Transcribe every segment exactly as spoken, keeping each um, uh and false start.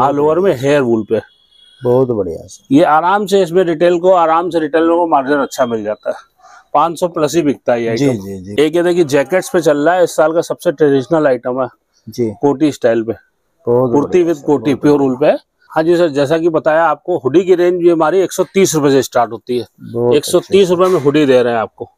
All over में hair wool पे। बहुत बढ़िया, ये आराम से इसमें रिटेल को आराम से रिटेल को मार्जिन अच्छा मिल जाता है, पाँच सौ प्लस ही बिकता है ये जी, जी, जी। एक ये देखिए जैकेट्स पे चल रहा है, इस साल का सबसे ट्रेडिशनल आइटम है जी, कोटी स्टाइल पे, कुर्ती विद कोटी प्योर रूल पे। हाँ जी सर, जैसा कि बताया आपको हुडी की रेंज भी हमारी एक सौ तीस रूपये से स्टार्ट होती है। एक सौ तीस रूपये में हुडी दे रहे हैं आपको।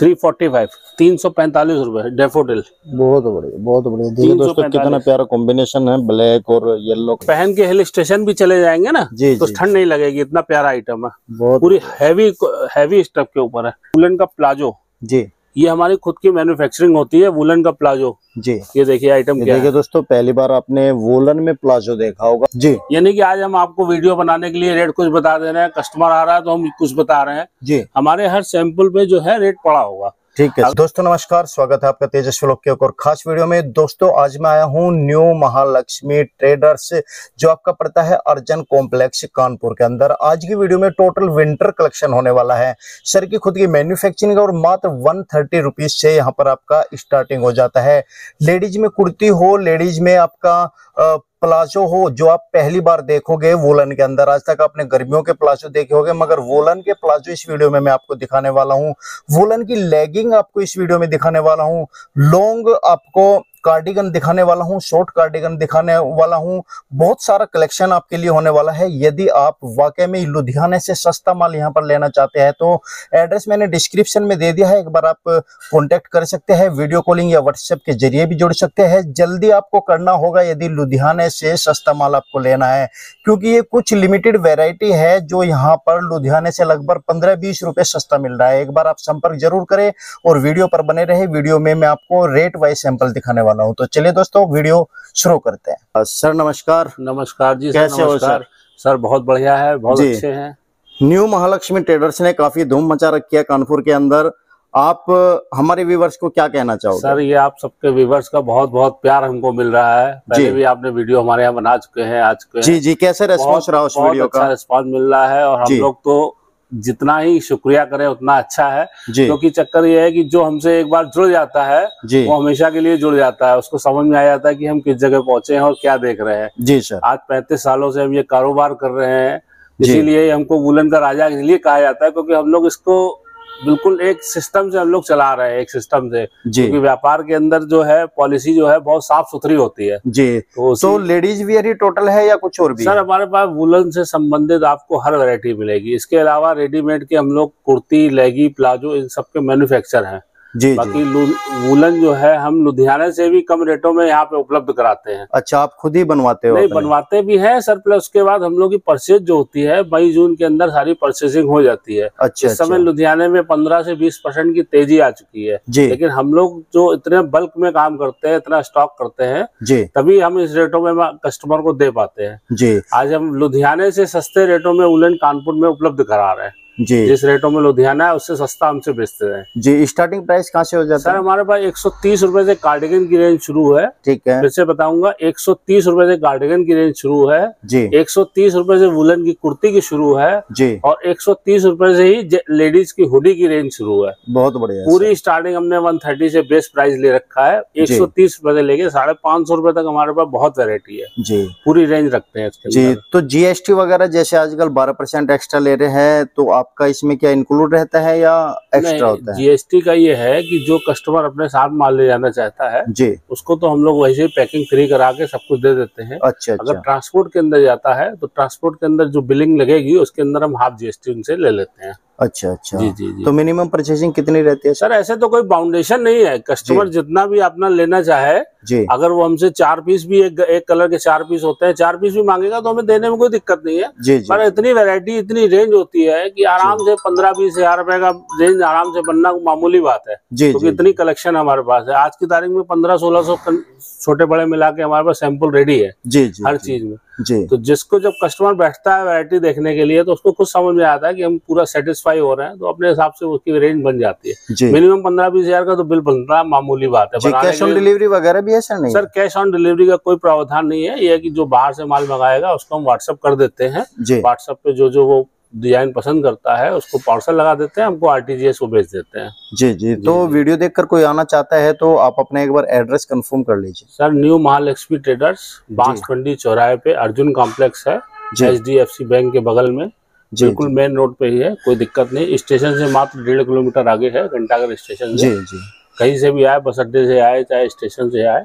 थ्री फोर्टी फाइव तीन सौ पैंतालीस रूपए डेफोडिल। बहुत बढ़िया, बहुत बढ़िया। देखिए दोस्तों कितना प्यारा कॉम्बिनेशन है, ब्लैक और येलो। पहन के हिल स्टेशन भी चले जाएंगे ना जी, तो ठंड नहीं लगेगी, इतना प्यारा आइटम है। पूरी हैवी हैवी स्टफ के ऊपर है। वुलन का प्लाजो जी, ये हमारी खुद की मैन्युफैक्चरिंग होती है, वुलन का प्लाजो जी। ये देखिए आइटम क्या है। देखिए दोस्तों पहली बार आपने वुलन में प्लाजो देखा होगा जी, यानी कि आज हम आपको वीडियो बनाने के लिए रेट कुछ बता दे रहे हैं, कस्टमर आ रहा है तो हम कुछ बता रहे हैं जी। हमारे हर सैंपल पे जो है रेट पड़ा होगा। ठीक है दोस्तों, नमस्कार, स्वागत है आपका तेजस व्लॉग के एक और खास वीडियो में। दोस्तों आज मैं आया हूँ न्यू महालक्ष्मी ट्रेडर्स, जो आपका पड़ता है अर्जन कॉम्प्लेक्स कानपुर के अंदर। आज की वीडियो में टोटल विंटर कलेक्शन होने वाला है। सर की खुद की मैन्युफैक्चरिंग और मात्र वन थर्टी रुपीज से यहाँ पर आपका स्टार्टिंग हो जाता है। लेडीज में कुर्ती हो, लेडीज में आपका आ, प्लाजो हो, जो आप पहली बार देखोगे वोलन के अंदर। आज तक आपने गर्मियों के प्लाजो देखे होंगे, मगर वोलन के प्लाजो इस वीडियो में मैं आपको दिखाने वाला हूँ। वोलन की लेगिंग आपको इस वीडियो में दिखाने वाला हूँ। लॉन्ग आपको कार्डिगन दिखाने वाला हूँ, शॉर्ट कार्डिगन दिखाने वाला हूँ। बहुत सारा कलेक्शन आपके लिए होने वाला है। यदि आप वाकई में लुधियाने से सस्ता माल यहाँ पर लेना चाहते हैं तो एड्रेस मैंने डिस्क्रिप्शन में दे दिया है, एक बार आप कांटेक्ट कर सकते हैं। वीडियो कॉलिंग या व्हाट्सएप के जरिए भी जुड़ सकते हैं। जल्दी आपको करना होगा यदि लुधियाने से सस्ता माल आपको लेना है, क्योंकि ये कुछ लिमिटेड वेराइटी है जो यहाँ पर लुधियाने से लगभग पंद्रह बीस रुपए सस्ता मिल रहा है। एक बार आप संपर्क जरूर करें और वीडियो पर बने रहे। वीडियो में मैं आपको रेट वाइज सैंपल दिखाने वाला। तो चलिए दोस्तों वीडियो शुरू करते हैं। सर नमस्कार। नमस्कार जी, कैसे हो सर? सर बहुत बढ़िया है, बहुत अच्छे हैं। न्यू महालक्ष्मी ट्रेडर्स ने काफी धूम मचा रखी है कानपुर के अंदर। आप हमारे व्यूअर्स को क्या कहना चाहोगे? सर ये आप सबके व्यूअर्स का बहुत बहुत प्यार हमको मिल रहा है। पहले भी आपने वीडियो हमारे यहाँ बना चुके हैं आज के जी जी। कैसे रेस्पॉन्स रहा उस वीडियो का? रेस्पॉन्स मिल रहा है और हम लोग तो जितना ही शुक्रिया करें उतना अच्छा है, क्योंकि तो चक्कर ये है कि जो हमसे एक बार जुड़ जाता है वो हमेशा के लिए जुड़ जाता है। उसको समझ में आ जाता है कि हम किस जगह पहुंचे हैं और क्या देख रहे हैं जी सर। आज पैंतीस सालों से हम ये कारोबार कर रहे हैं, इसीलिए हमको वुलन का राजा इसलिए कहा जाता है क्योंकि हम लोग इसको बिल्कुल एक सिस्टम से हम लोग चला रहे हैं, एक सिस्टम से। क्योंकि व्यापार के अंदर जो है पॉलिसी जो है बहुत साफ सुथरी होती है जी। तो, तो लेडीज वियर ही टोटल है या कुछ और भी? सर हमारे पास वुलन से संबंधित आपको हर वैरायटी मिलेगी। इसके अलावा रेडीमेड के हम लोग कुर्ती, लेगी, प्लाजो इन सबके मैन्युफैक्चर हैं जी। बाकी वुलन जो है हम लुधियाना से भी कम रेटों में यहाँ पे उपलब्ध कराते हैं। अच्छा, आप खुद ही बनवाते हो? नहीं, बनवाते भी हैं सर, प्लस उसके बाद हम लोग की परचेज जो होती है मई जून के अंदर सारी परचेसिंग हो जाती है। अच्छा, इस समय अच्छा। लुधियाने में पंद्रह से बीस परसेंट की तेजी आ चुकी है, लेकिन हम लोग जो इतने बल्क में काम करते हैं, इतना स्टॉक करते हैं, तभी हम इस रेटों में कस्टमर को दे पाते हैं जी। आज हम लुधियाने से सस्ते रेटों में वुलन कानपुर में उपलब्ध करा रहे हैं जी। जिस रेटों में लुधियाना है उससे सस्ता हमसे बेचते हैं जी। स्टार्टिंग प्राइस कहाँ से हो जाता है? सर हमारे पास एक सौ तीस रूपये से कार्डिगन की रेंज शुरू है। ठीक है, फिर से बताऊंगा, एक सौ तीस रूपये से कार्डिगन की रेंज शुरू है जी। एक सौ तीस रूपये से वुलन की कुर्ती की शुरू है जी। और एक सौ तीस रूपये से ही लेडीज की हुडी की रेंज शुरू है। बहुत बढ़िया, पूरी स्टार्टिंग हमने वन थर्टी से बेस्ट प्राइस ले रखा है। एक सौ तीस रूपये से लेके साढ़े पाँच सौ रूपये तक हमारे पास बहुत वेरायटी है जी, पूरी रेंज रखते हैं जी। तो जीएसटी वगैरह जैसे आजकल बारह परसेंट एक्स्ट्रा ले रहे हैं, तो आपका इसमें क्या इंक्लूड रहता है या एक्स्ट्रा होता है? जीएसटी का ये है कि जो कस्टमर अपने साथ माल ले जाना चाहता है जी, उसको तो हम लोग वैसे ही पैकिंग फ्री करा के सब कुछ दे देते हैं। अच्छा, अगर ट्रांसपोर्ट के अंदर जाता है तो ट्रांसपोर्ट के अंदर जो बिलिंग लगेगी उसके अंदर हम हाफ जीएसटी उनसे ले लेते हैं। अच्छा अच्छा जी जी जी। तो मिनिमम परचेसिंग कितनी रहती है? सर ऐसे तो कोई बाउंडेशन नहीं है, कस्टमर जितना भी अपना लेना चाहे जी। अगर वो हमसे चार पीस भी एक, एक कलर के चार पीस होते हैं, चार पीस भी मांगेगा तो हमें देने में कोई दिक्कत नहीं है जी, जी। पर इतनी वैरायटी इतनी रेंज होती है कि आराम से पंद्रह बीस हजार रुपए का रेंज आराम से बनना मामूली बात है क्योंकि इतनी कलेक्शन हमारे पास है। आज की तारीख में पंद्रह सोलह सौ छोटे बड़े मिला के हमारे पास सैंपल रेडी है हर चीज में जी। तो जिसको जब कस्टमर बैठता है वैरायटी देखने के लिए तो उसको कुछ समझ में आता है कि हम पूरा सेटिस्फाई हो रहे हैं, तो अपने हिसाब से उसकी रेंज बन जाती है। मिनिमम पंद्रह बीस हजार का तो बिल बनना मामूली बात है। कैश ऑन डिलीवरी वगैरह भी है सर? नहीं सर, कैश ऑन डिलीवरी का कोई प्रावधान नहीं है। यह है कि जो बाहर से माल मंगाएगा उसको हम व्हाट्सएप कर देते हैं, व्हाट्सएप पे जो जो वो डिजाइन पसंद करता है उसको पार्सल लगा देते हैं, हमको आरटीजीएस को भेज देते हैं। जी जी, तो वीडियो देखकर कोई आना चाहता है तो आप अपने एक बार एड्रेस कंफर्म कर लीजिए। सर न्यू महालक्ष्मी ट्रेडर्स, बांखंडी चौराहे पे अर्जुन कॉम्प्लेक्स है, एचडीएफसी बैंक के बगल में, बिल्कुल मेन रोड पे ही है, कोई दिक्कत नहीं। स्टेशन से मात्र डेढ़ किलोमीटर आगे है घंटाघर स्टेशन। जी जी, कहीं से भी आए, बस अड्डे से आए चाहे स्टेशन से आए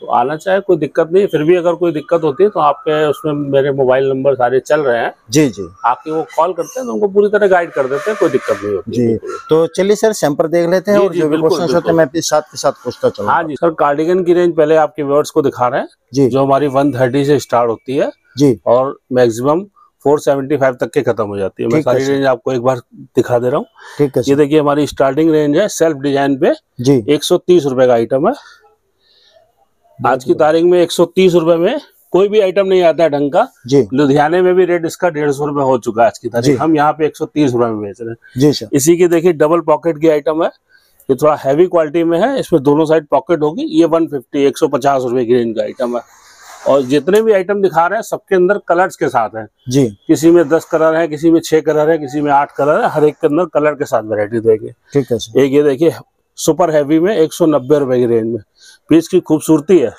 तो आना चाहे, कोई दिक्कत नहीं। फिर भी अगर कोई दिक्कत होती है तो आपके उसमें मेरे मोबाइल नंबर सारे चल रहे हैं। जी जी, आपके वो कॉल करते हैं तो उनको पूरी तरह गाइड कर देते हैं, कोई दिक्कत नहीं होती। जी, तो चलिए सर सैंपल देख लेते हैं और जो भी क्वेश्चंस होते हैं मैं अपने साथ के साथ पूछता चलूंगा। हाँ जी सर, कार्डिगन की रेंज पहले आपके व्यूअर्स को दिखा रहे हैं जो हमारी वन थर्टी से स्टार्ट होती है जी और मैक्सिमम फोर सेवेंटी फाइव तक के खत्म हो जाती है। मैं सारी रेंज आपको एक बार दिखा दे रहा हूँ। ठीक है, ये देखिए हमारी स्टार्टिंग रेंज है सेल्फ डिजाइन पे जी एक सौ तीस रुपए का आइटम है। आज की तारीख में एक सौ तीस रुपए में कोई भी आइटम नहीं आता ढंग का। लुधियाने में भी रेट इसका डेढ़ सौ रुपए हो चुका है आज की तारीख, हम यहाँ पे एक सौ तीस रुपए में बेच रहे हैं। इसी की देखिए डबल पॉकेट की आइटम है, ये थोड़ा हैवी क्वालिटी में है, इसमें दोनों साइड पॉकेट होगी। ये वन फिफ्टी एक सौ पचास रुपए की रेंज का आइटम है। और जितने भी आइटम दिखा रहे हैं सबके अंदर कलर्स के साथ है जी, किसी में दस कलर है, किसी में छह कलर है, किसी में आठ कलर है, हर एक के अंदर कलर के साथ वेरायटी देंगे। ठीक है, एक ये देखिए सुपर हैवी में एक सौ नब्बे रुपए की रेंज में। पीस की खूबसूरती है,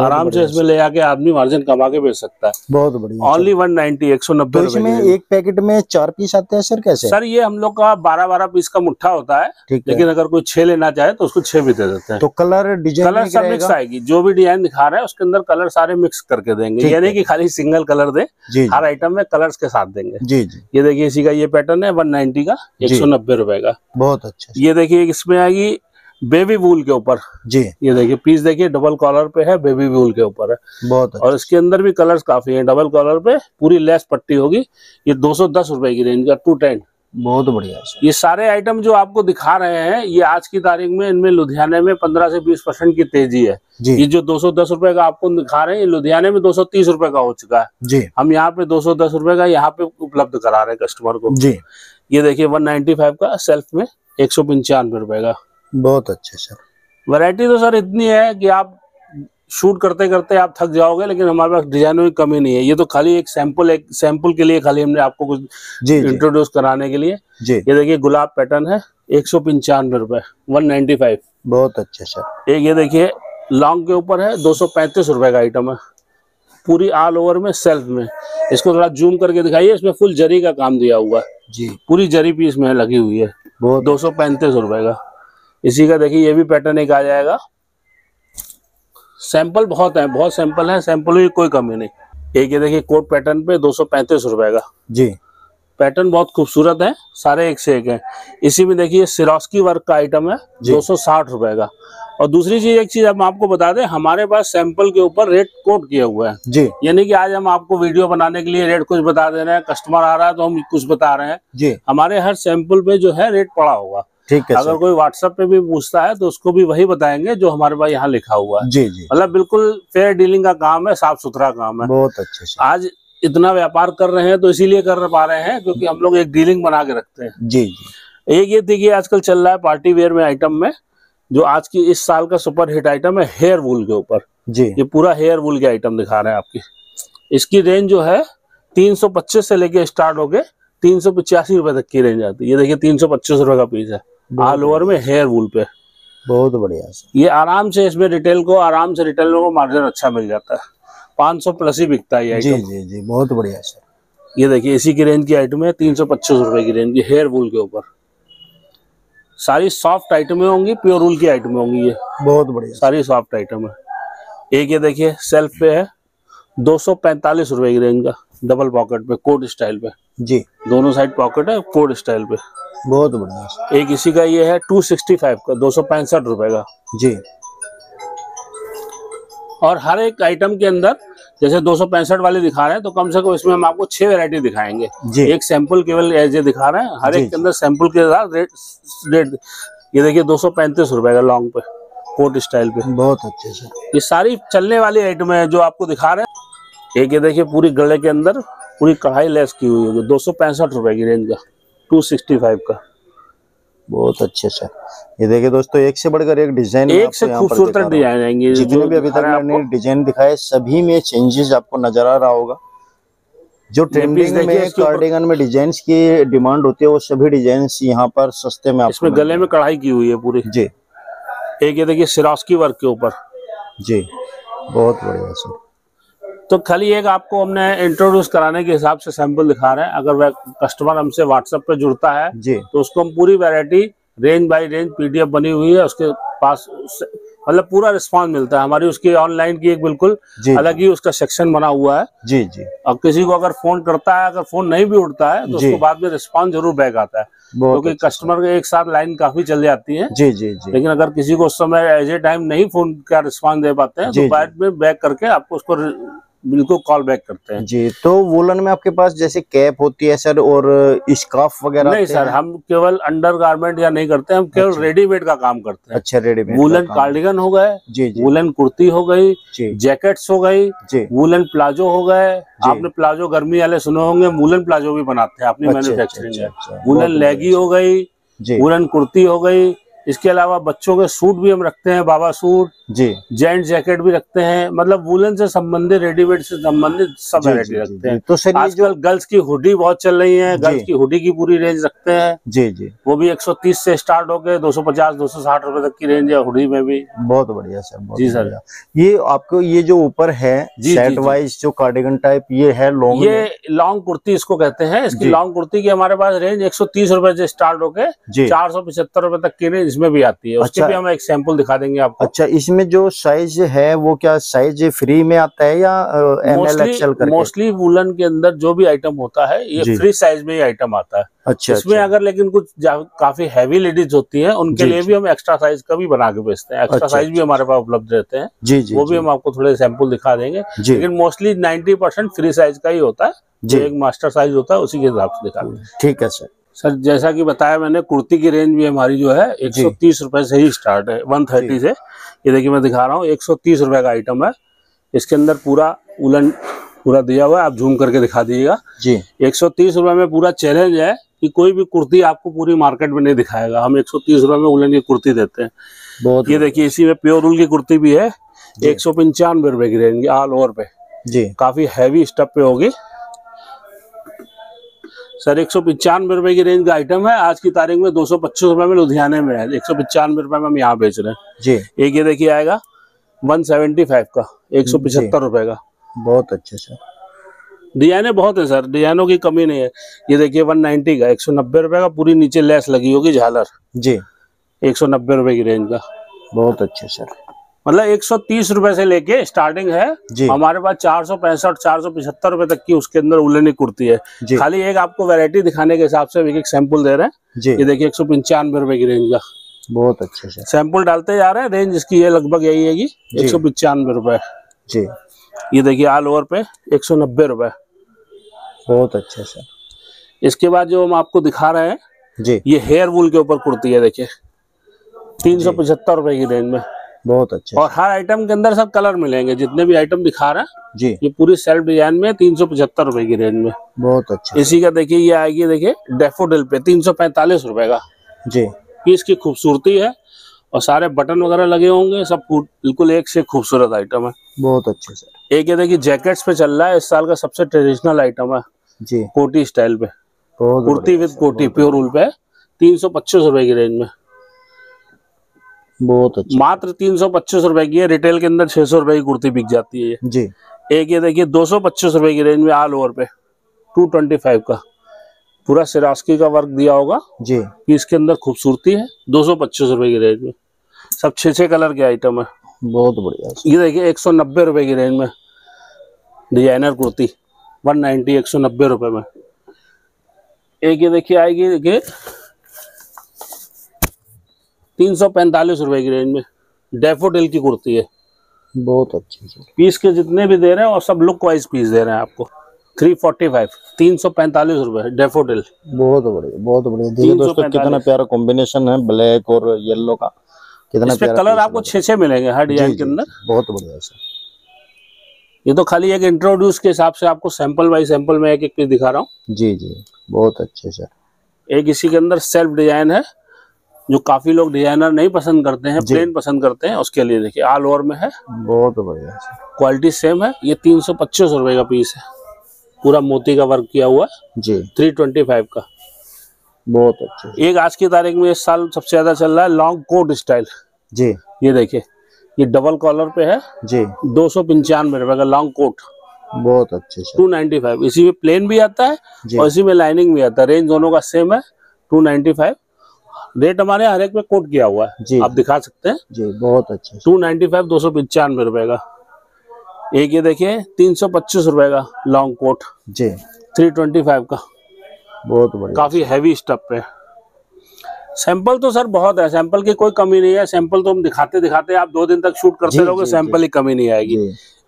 आराम से इसमें ले आके आदमी मार्जिन कमा के बेच सकता है, बहुत बढ़िया। ओनली वन नाइन्टी, एक सौ नब्बे रुपए में। एक पैकेट में चार पीस आते हैं सर, कैसे? सर ये हम लोग का बारह बारह पीस का मुट्ठा होता है, लेकिन अगर कोई छह लेना चाहे तो उसको छह भी दे देते हैं। तो कलर डिजाइन कलर सब मिक्स आएगी, जो भी डिजाइन दिखा रहा है उसके अंदर कलर सारे मिक्स करके देंगे, यानी की खाली सिंगल कलर दे, हर आइटम में कलर के साथ देंगे। जी जी, ये देखिए इसी का ये पैटर्न है वन नाइन्टी का, एक सौ नब्बे रुपए का, बहुत अच्छा। ये देखिए इसमें आएगी बेबी वूल के ऊपर जी, ये देखिए पीस देखिए डबल कॉलर पे है, बेबी वूल के ऊपर है, बहुत। और इसके अंदर भी कलर्स काफी हैं, डबल कॉलर पे पूरी लेस पट्टी होगी। ये दो सौ दस रुपए की रेंज का टू टेन, बहुत बढ़िया। ये सारे आइटम जो आपको दिखा रहे हैं ये आज की तारीख में इनमें लुधियाने में पंद्रह से बीस परसेंट की तेजी है। ये जो दो सौ दस रुपए का आपको दिखा रहे हैं ये लुधियाने में दो सौ तीस रुपए का हो चुका है जी, हम यहाँ पे दो सौ दस रुपए का यहाँ पे उपलब्ध करा रहे हैं कस्टमर को जी। ये देखिये वन नाइन्टी फाइव का सेल्फ में एक सौ पंचानवे रुपए का, बहुत अच्छे सर। वैरायटी तो सर इतनी है कि आप शूट करते करते आप थक जाओगे, लेकिन हमारे पास डिजाइनों की कमी नहीं है। ये तो खाली एक सैंपल एक सैंपल के लिए खाली हमने आपको कुछ इंट्रोड्यूस कराने के लिए। ये देखिए गुलाब पैटर्न है एक सौ पंचानवे रुपए वन नाइन्टी फाइव, बहुत अच्छे सर। एक ये देखिए लॉन्ग के ऊपर है दो सौ पैंतीस रुपए का आइटम है, पूरी ऑल ओवर में सेल्फ में। इसको थोड़ा जूम करके दिखाइए, इसमें फुल जरी का काम दिया हुआ है जी, पूरी जरी पीस में लगी हुई है, दो सौ पैंतीस रुपए का। इसी का देखिए ये भी पैटर्न एक आ जाएगा। सैंपल बहुत है, बहुत सैंपल है, सैंपल में कोई कमी नहीं। एक ये देखिए कोट पैटर्न पे दो सौ पैंतीस रुपए का जी, पैटर्न बहुत खूबसूरत है, सारे एक से एक है। इसी में देखिए सिरोस्की वर्क का आइटम है दो सौ साठ रुपए का। और दूसरी चीज एक चीज हम आपको बता दें, हमारे पास सैंपल के ऊपर रेट कोट किया हुआ है जी, यानी कि आज हम आपको वीडियो बनाने के लिए रेट कुछ बता दे रहे हैं, कस्टमर आ रहा है तो हम कुछ बता रहे हैं जी। हमारे हर सैंपल पे जो है रेट पड़ा होगा। ठीक है, अगर कोई व्हाट्सएप पे भी पूछता है तो उसको भी वही बताएंगे जो हमारे पास यहाँ लिखा हुआ है जी जी। मतलब बिल्कुल फेयर डीलिंग का काम है, साफ सुथरा काम है, बहुत अच्छे से। आज इतना व्यापार कर रहे हैं तो इसीलिए कर पा रहे हैं क्योंकि हम लोग एक डीलिंग बना के रखते हैं जी जी। एक ये देखिए आजकल चल रहा है पार्टी वेयर में आइटम में, जो आज की इस साल का सुपर हिट आइटम है हेयर वूल के ऊपर जी। ये पूरा हेयर वूल के आइटम दिखा रहे हैं आपकी, इसकी रेंज जो है तीन सौ पच्चीस से लेके स्टार्ट होके तीन सौ पचासी रुपए तक की रेंज आती है। ये देखिए तीन सौ पच्चीस रुपए का पीस है ऑल ओवर में हेयर वूल पे, बहुत बढ़िया। ये आराम से इसमें रिटेल को आराम से रिटेलर को मार्जिन अच्छा मिल जाता है, पाँच सौ प्लस ही बिकता है ये आइटम। जी जी जी, बहुत बढ़िया सर। ये देखिए इसी की रेंज की आइटम है तीन सौ पच्चीस रुपए की रेंज की हेयर वूल के ऊपर, सारी सॉफ्ट आइटमें होंगी, प्योर वूल की आइटमें होंगी ये, बहुत बढ़िया, सारी सॉफ्ट आइटम है। एक ये देखिए सेल्फ पे है दो सौ पैंतालीस रुपए की रेंज का, डबल पॉकेट पे कोट स्टाइल पे जी, दोनों साइड पॉकेट है कोट स्टाइल पे, बहुत बढ़िया। एक इसी का ये है टू सिक्स्टी फाइव का दो सौ पैंसठ रुपए का जी। और हर एक आइटम के अंदर जैसे दो सौ पैंसठ वाले दिखा रहे हैं तो कम से कम इसमें हम आपको छह वैरायटी दिखाएंगे जी। एक सैंपल केवल ऐसे दिखा रहे हैं, हर एक के अंदर सैंपल के साथ रेट रेट। ये देखिए दो सौ पैंतीस रुपए का लॉन्ग पे कोट स्टाइल पे, बहुत अच्छे से। ये सारी चलने वाली आइटम है जो आपको दिखा रहे हैं। एक ये देखिए पूरी गले के अंदर पूरी कढ़ाई लेस की हुई होगी, दो सौ पैंसठ रुपए की रेंज का टू सिक्स्टी फाइव का, बहुत अच्छे सर। ये देखिए दोस्तों एक से बढ़कर एक डिजाइन, एक से खूबसूरत डिजाइन आएंगे। जितने भी अभी तक मैंने डिजाइन दिखाए सभी में चेंजेस आपको नजर आ रहा होगा, जो ट्रेंडिंग में कार्डिगन में डिजाइंस की डिमांड होती है वो सभी डिजाइंस यहाँ पर सस्ते में। इसमें गले में कढ़ाई की हुई है पूरी जी। एक ये देखिए सिरास्की वर्क के ऊपर जी, बहुत बढ़िया सर। तो खाली एक आपको हमने इंट्रोड्यूस कराने के हिसाब से सैंपल दिखा रहे हैं। अगर वह कस्टमर हमसे व्हाट्सएप पे जुड़ता है जी तो उसको हम पूरी variety range by range PDF बनी हुई है उसके पास, मतलब पूरा रिस्पांस मिलता है। हमारी उसकी ऑनलाइन की एक बिल्कुल अलग ही उसका सेक्शन बना हुआ है जी जी। और किसी को अगर फोन करता है, अगर फोन नहीं भी उठता है तो उसको बाद में रिस्पांस जरूर बैक आता है, क्योंकि कस्टमर के एक साथ लाइन काफी चल जाती है जी जी जी। लेकिन अगर किसी को उस समय एज ए टाइम नहीं फोन का रिस्पांस दे पाते हैं तो बाद में बैक करके आपको उसको बिल्कुल कॉल बैक करते हैं जी। तो वूलन में आपके पास जैसे कैप होती है सर और स्कार्फ वगैरह? नहीं सर, हम केवल अंडर गारमेंट या नहीं करते, हम केवल अच्छा। रेडीमेड का काम करते हैं। अच्छा, रेडीमेड। वूलन कार्डिगन हो गए जी, वूलन कुर्ती हो गई, जैकेट्स हो गई, वूलन प्लाजो हो गए। आपने प्लाजो गर्मी वाले सुने होंगे, वूलन प्लाजो भी बनाते हैं अपनी मैन्युफैक्चरिंग में। वूलन लेगी हो गई, वूलन कुर्ती हो गई। इसके अलावा बच्चों के सूट भी हम रखते हैं, बाबा सूट जी, जेंट जैकेट भी रखते हैं। मतलब वूलन से संबंधित, रेडीमेड से संबंधित सब वैरायटी रखते हैं। तो सर आजकल गर्ल्स की हुडी बहुत चल रही है, गर्ल्स की हुडी की पूरी रेंज रखते हैं जी जी। वो भी एक सौ तीस से स्टार्ट होकर दो सौ पचास, दो सौ साठ रुपए तक की रेंज है हुडी में भी। बहुत बढ़िया सर जी। सर ये आपको ये जो ऊपर है सेट वाइज जो कार्डिगन टाइप ये है लॉन्ग, ये लॉन्ग कुर्ती इसको कहते हैं। इसकी लॉन्ग कुर्ती की हमारे पास रेंज एक सौ तीस रुपए से स्टार्ट होकर चार सौ पचहत्तर रुपए तक की रेंज इसमें भी आती है। उसके भी हम एक सैंपल दिखा देंगे आपको। अच्छा, इसमें जो साइज है वो क्या साइज फ्री में आता है या एम एल एक्सएल करके? मोस्टली वूलन के अंदर जो भी आइटम होता है ये फ्री साइज में ही आइटम आता है। अच्छा, इसमें अच्छा। अगर लेकिन कुछ काफी हैवी लेडीज होती हैं उनके लिए भी हम एक्स्ट्रा साइज का भी बना के बेचते हैं। एक्स्ट्रा साइज भी हमारे पास उपलब्ध रहते हैं जी जी। वो भी हम आपको थोड़े सैंपल दिखा देंगे, लेकिन mostly ninety percent free size का ही होता है जो एक मास्टर साइज होता है उसी के हिसाब से दिखा। ठीक है सर। सर जैसा कि बताया मैंने, कुर्ती की रेंज भी हमारी जो है एक सौ तीस रुपए से ही स्टार्ट है, एक सौ तीस से। ये देखिए मैं दिखा रहा हूँ, एक सौ तीस रुपए का आइटम है। इसके अंदर पूरा उलन पूरा दिया हुआ है, आप जूम करके दिखा दीजिएगा जी। एक सौ तीस रुपए में पूरा चैलेंज है कि कोई भी कुर्ती आपको पूरी मार्केट में नहीं दिखाएगा। हम एक सौ तीस रुपए में उलन की कुर्ती देते हैं। बहुत ये देखिए, इसी में प्योर उल की कुर्ती भी है, एक सौ पंचानवे रुपए की रेंज ऑल ओवर पे जी। काफी हैवी स्टफ पे होगी सर। एक सौ पचानवे रुपए की रेंज का आइटम है। आज की तारीख में दो सौ पच्चीस रुपए में लुधियाने में है, एक सौ पचानवे रुपए में हम यहाँ बेच रहे हैं जी। एक ये देखिए आएगा एक सौ पचहत्तर का, एक सौ पचहत्तर रुपए का। बहुत अच्छे सर, डिजाइने बहुत है सर, डिजाइनों की कमी नहीं है। ये देखिए एक सौ नब्बे का, एक सौ नब्बे रुपए का, पूरी नीचे लेस लगी होगी झालर जी। एक सौ नब्बे रुपए की रेंज का, बहुत अच्छे सर। मतलब एक सौ तीस रुपए से लेके स्टार्टिंग है जी। हमारे पास चार सौ पैंसठ चार सौ पचहत्तर रुपए तक की उसके अंदर उलनी कुर्ती है। खाली एक आपको वैरायटी दिखाने के हिसाब से एक एक सैंपल दे रहे हैं जी। ये देखिए एक सौ पंचानवे रुपए की रेंज का, बहुत अच्छे से सैंपल डालते जा रहे हैं। रेंज इसकी ये लगभग यही है कि एक सौ पंचानवे रुपए जी। ये देखिए ऑल ओवर पे एक सौ नब्बे रुपए, बहुत अच्छे से। इसके बाद जो हम आपको दिखा रहे हैं जी, ये हेयर वूल के ऊपर कुर्ती है। देखिये तीन सौ पचहत्तर रुपए की रेंज में, बहुत अच्छा। और हर आइटम के अंदर सब कलर मिलेंगे, जितने भी आइटम दिखा रहा है जी। ये पूरी सेल्फ डिजाइन में तीन सौ पचहत्तर रुपए की रेंज में, बहुत अच्छा। इसी का देखिए ये आएगी, देखिए डेफोडिल पे तीन सौ पैंतालीस रुपए का जी। इसकी खूबसूरती है और सारे बटन वगैरह लगे होंगे, सब बिल्कुल एक से खूबसूरत आइटम है, बहुत अच्छे सर। एक ये देखिए जैकेट्स पे चल रहा है, इस साल का सबसे ट्रेडिशनल आइटम है जी, कोटी स्टाइल पे, कुर्ती विद कोटी प्योर उल पे, तीन सौ पच्चीस रुपए की रेंज में, बहुत अच्छा। मात्र तीन सौ पच्चीस रुपए की है, रिटेल के अंदर छह सौ रुपए की कुर्ती बिक जाती है जी। एक ये देखिए दो सौ पच्चीस रुपए की रेंज में ऑल ओवर पे टू ट्वेंटी फाइव का, पूरा सिरास्की का वर्क दिया होगा जी। इसके अंदर खूबसूरती है, दो सौ पच्चीस रुपए की रेंज में, सब छह छह कलर के आइटम है, बहुत बढ़िया। ये देखिए एक सौ नब्बे रुपए की रेंज में डिजाइनर कुर्ती, वन नाइनटी एक सौ नब्बे रुपए में। एक ये देखिए आएगी, देखिये तीन सौ पैंतालीस रुपए की रेंज में डेफोडिल की कुर्ती है, बहुत अच्छी। पीस के जितने भी दे रहे हैं और सब लुक वाइज पीस दे रहे हैं आपको। थ्री फोर्टी फाइव तीन सौ पैंतालीस रुपए डेफोडिल, बहुत बढ़िया बहुत बढ़िया। देखिए दोस्तों कितना प्यारा कॉम्बिनेशन है ब्लैक और येलो का, कितना प्यारा कलर। आपको छह छह मिलेंगे हर डिजाइन के अंदर, बहुत बढ़िया सर। ये तो खाली एक इंट्रोड्यूस के हिसाब से आपको सैंपल बाई सैंपल में एक एक पीस दिखा रहा हूँ जी जी, बहुत अच्छे सर। एक इसी के अंदर सेल्फ डिजाइन है, जो काफी लोग डिजाइनर नहीं पसंद करते हैं, प्लेन पसंद करते हैं, उसके लिए देखिए ऑल ओवर में है, बहुत बढ़िया। क्वालिटी सेम है, ये तीन सौ पच्चीस रुपए का पीस है। पूरा मोती का वर्क किया हुआ जी, थ्री ट्वेंटी फाइव का बहुत अच्छा। एक आज की तारीख में इस साल सबसे ज्यादा चल रहा है लॉन्ग कोट स्टाइल जी, ये देखिए ये डबल कॉलर पे है जी, दो सौ पंचानवे रुपए का लॉन्ग कोट बहुत अच्छे टू नाइन्टी फाइव। इसी में प्लेन भी आता है और इसी में लाइनिंग भी आता है, रेंज दोनों का सेम है टू नाइन्टी फाइव। रेट हमारे हर एक में कोट किया हुआ है जी, आप दिखा सकते हैं जी बहुत अच्छा टू नाइन्टी फाइव, दो सौ पंचानवे रुपए का। एक ये देखिए तीन सौ पच्चीस रुपए का लॉन्ग कोट जी, थ्री ट्वेंटी फाइव का बहुत बढ़िया, काफी हैवी स्टफ है। सैंपल तो सर बहुत है, सैंपल की कोई कमी नहीं है, सैंपल तो हम दिखाते दिखाते आप दो दिन तक शूट करते रहोगे, सैंपल की कमी नहीं आएगी।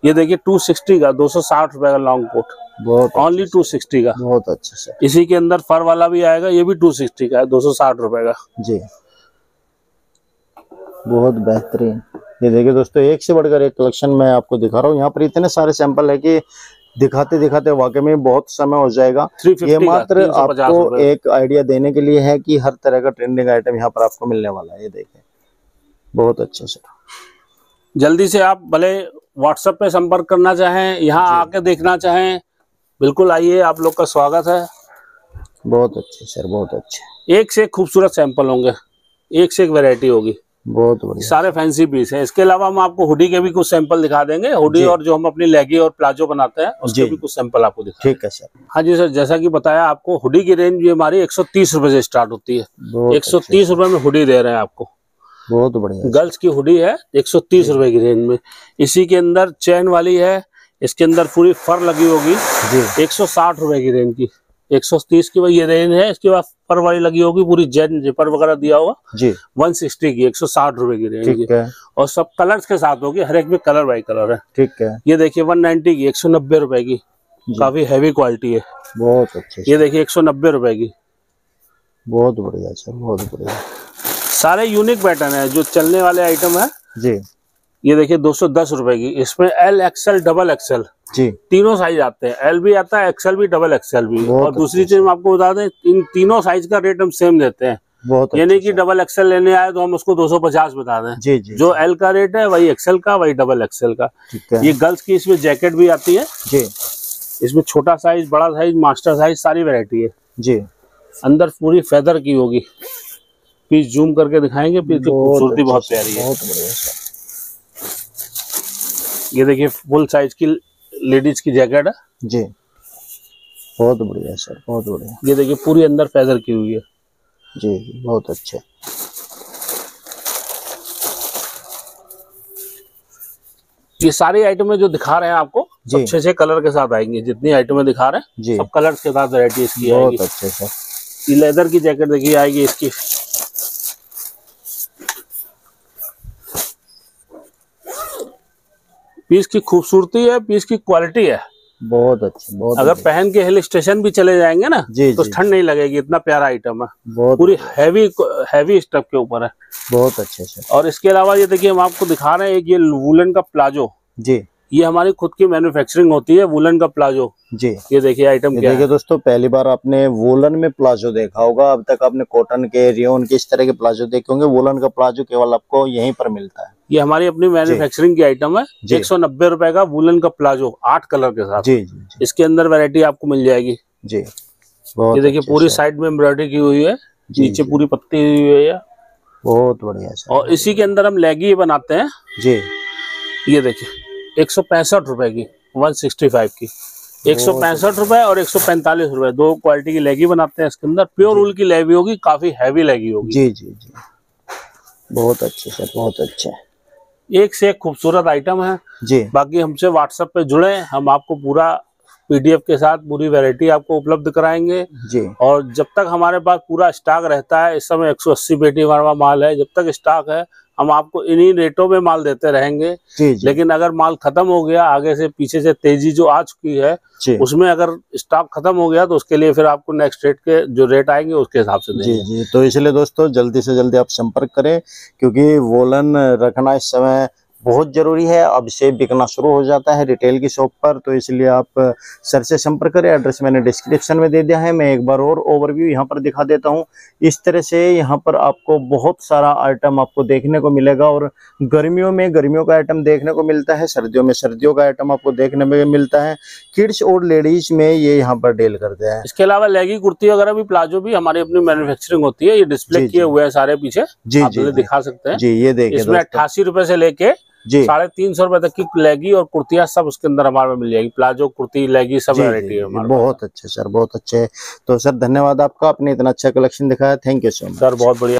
ये देखिए टू सिक्सटी का दो सौ साठ रुपए का लॉन्ग कोट बहुत ओनली टू सिक्सटी का बहुत अच्छा सर। इसी के अंदर फर वाला भी आएगा, ये भी टू सिक्सटी का है दो सौ साठ रुपए का जी, बहुत बेहतरीन। ये देखिए दोस्तों एक से बढ़कर एक कलेक्शन मैं आपको दिखा रहा हूँ, यहाँ पर इतने सारे सैंपल है कि दिखाते दिखाते वाकई में बहुत समय हो जाएगा। ये मात्र आपको एक आइडिया देने के लिए है कि हर तरह का ट्रेंडिंग आइटम यहाँ पर आपको मिलने वाला है। ये देखें बहुत अच्छा सर, जल्दी से आप भले व्हाट्सएप पे संपर्क करना चाहें, यहाँ आके देखना चाहें, बिल्कुल आइए, आप लोग का स्वागत है। बहुत अच्छे सर बहुत अच्छे, एक से एक खूबसूरत सैंपल होंगे, एक से एक वैरायटी होगी, बहुत बढ़िया, सारे फैंसी पीस हैं। इसके अलावा हम आपको हुडी के भी कुछ सैंपल दिखा देंगे, हुडी और जो हम अपनी लेगी और प्लाजो बनाते हैं उसके भी कुछ सैंपल आपको दिखा। ठीक है सर, हाँ जी सर, जैसा कि बताया आपको हुडी की रेंज भी हमारी एक सौ तीस रुपए से स्टार्ट होती है, एक सौ तीस रुपए में हुडी दे रहे हैं आपको, बहुत बढ़िया। गर्ल्स की हुडी है एक सौ तीस रुपए की रेंज में, इसी के अंदर चैन वाली है, इसके अंदर पूरी फर लगी होगी एक सौ साठ रुपए की रेंज की, एक सौ तीस की ये रेंज है। इसके बाद फर वाली लगी होगी पूरी जैन जिपर वगैरह दिया होगा जी, वन सिक्सटी की एक सौ साठ रुपए की रेंज है, और सब कलर्स के साथ होगी, हर एक में कलर बाई कलर है। ठीक है, ये देखिए वन नाइनटी की एक सौ नब्बे रुपए की, काफी हैवी क्वालिटी है, बहुत अच्छी। ये देखिए एक सौ नब्बे रुपए की, बहुत बढ़िया सर बहुत बढ़िया, सारे यूनिक पैटर्न है जो चलने वाले आइटम है जी। ये देखिए दो सौ दस रुपए की, इसमें एल एक्सएल डबल एक्सएल जी तीनों साइज आते हैं, एल भी आता है, एक्सएल भी, डबल एक्सएल भी। और दूसरी चीज हम आपको बता दें, इन तीनों साइज का रेट हम सेम देते हैं, यानी कि डबल एक्सएल लेने आए तो हम उसको दो सौ पचास बता दें जी, जी, जो एल का रेट है वही एक्सएल का, वही डबल एक्सएल का। ये गर्ल्स की इसमें जैकेट भी आती है जी, इसमें छोटा साइज, बड़ा साइज, मास्टर साइज, सारी वेरायटी है जी। अंदर पूरी फेदर की होगी, पीस जूम करके दिखाएंगे, पीस की खूबसूरती बहुत प्यारी है। ये देखिए फुल साइज की लेडीज की जैकेट है जी, बहुत बढ़िया सर बहुत बढ़िया। ये देखिए पूरी अंदर फेदर की हुई है जी, बहुत अच्छा। ये सारी आइटमें जो दिखा रहे हैं आपको अच्छे से कलर के साथ आएंगे, जितनी आइटमें दिखा रहे हैं सब कलर्स के साथ वैरायटी इसकी आएगी, बहुत अच्छे सर। ये लेदर की जैकेट देखिए आएगी इसकी, पीस की खूबसूरती है, पीस की क्वालिटी है बहुत अच्छी बहुत। अगर पहन के हिल स्टेशन भी चले जाएंगे ना जी, तो ठंड नहीं लगेगी, इतना प्यारा आइटम है, पूरी हैवी हैवी स्टफ के ऊपर है, बहुत अच्छे से। और इसके अलावा ये देखिए हम आपको दिखा रहे हैं, ये वुलन का प्लाजो जी, ये हमारी खुद की मैन्युफैक्चरिंग होती है, वुलन का प्लाजो जी। ये देखिए आइटम क्या है दोस्तों, पहली बार आपने वुलन में प्लाजो देखा होगा, अब तक आपने कॉटन के, रेयन के, इस तरह के प्लाजो देखे होंगे, वुलन का प्लाजो केवल आपको यहीं पर मिलता है। ये हमारी अपनी मैन्युफैक्चरिंग की आइटम है, एक सौ नब्बे रुपए का वुलन का प्लाजो, आठ कलर के साथ जी, जी, जी। इसके अंदर वेरायटी आपको मिल जाएगी जी। ये देखिए पूरी साइड में एम्ब्रॉयडरी की हुई है, नीचे पूरी पत्ती हुई है, बहुत बढ़िया। और इसी के अंदर हम लेगी बनाते हैं जी, ये देखिये एक सौ पैंसठ रुपए की, वन सिक्सटी फाइव की, एक सौ पैंसठ रुपए और एक सौ पैंतालीस रुपए, दो क्वालिटी की लेगी बनाते हैं। इसके अंदर प्योर उल की लेगी होगी, काफी हैवी लेगी होगी जी जी जी, बहुत अच्छे सर बहुत अच्छे। एक से एक खूबसूरत आइटम है जी। बाकी हमसे व्हाट्सएप पे जुड़े, हम आपको पूरा पीडीएफ के साथ पूरी वैरायटी आपको उपलब्ध कराएंगे जी। और जब तक हमारे पास पूरा स्टॉक रहता है, इस समय एक सौ अस्सी पेटी हमारा माल है, जब तक स्टॉक है हम आपको इन्हीं रेटों में माल देते रहेंगे जी जी। लेकिन अगर माल खत्म हो गया, आगे से पीछे से तेजी जो आ चुकी है, उसमें अगर स्टॉक खत्म हो गया तो उसके लिए फिर आपको नेक्स्ट रेट के जो रेट आएंगे उसके हिसाब से जी जी। तो इसलिए दोस्तों जल्दी से जल्दी आप संपर्क करें, क्योंकि वोलन रखना इस समय बहुत ज़रूरी है। अब सेब बिकना शुरू हो जाता है रिटेल की शॉप पर, तो इसलिए आप सर से संपर्क करें। एड्रेस मैंने डिस्क्रिप्शन में दे दिया है। मैं एक बार और ओवरव्यू यहाँ पर दिखा देता हूँ। इस तरह से यहाँ पर आपको बहुत सारा आइटम आपको देखने को मिलेगा, और गर्मियों में गर्मियों का आइटम देखने को मिलता है, सर्दियों में सर्दियों का आइटम आपको देखने में मिलता है। किड्स और लेडीज में ये यहाँ पर डील करते हैं। इसके अलावा लेगी कुर्ती वगैरह भी, प्लाजो भी हमारी अपनी मैन्युफैक्चरिंग होती है। ये डिस्प्ले किए हुए है सारे पीछे, जी जी दिखा सकते हैं जी। ये देखिए, इसमें अट्ठासी रुपए से लेके साढ़े तीन सौ रुपए तक की लेगी और कुर्तियां सब उसके अंदर हमारे में मिल जाएगी। प्लाजो, कुर्ती, लेगी सब वैरायटी है हमारे। बहुत अच्छे सर, बहुत अच्छे। तो सर धन्यवाद आपका, आपने इतना अच्छा कलेक्शन दिखाया। Thank you so much sir, बहुत बढ़िया।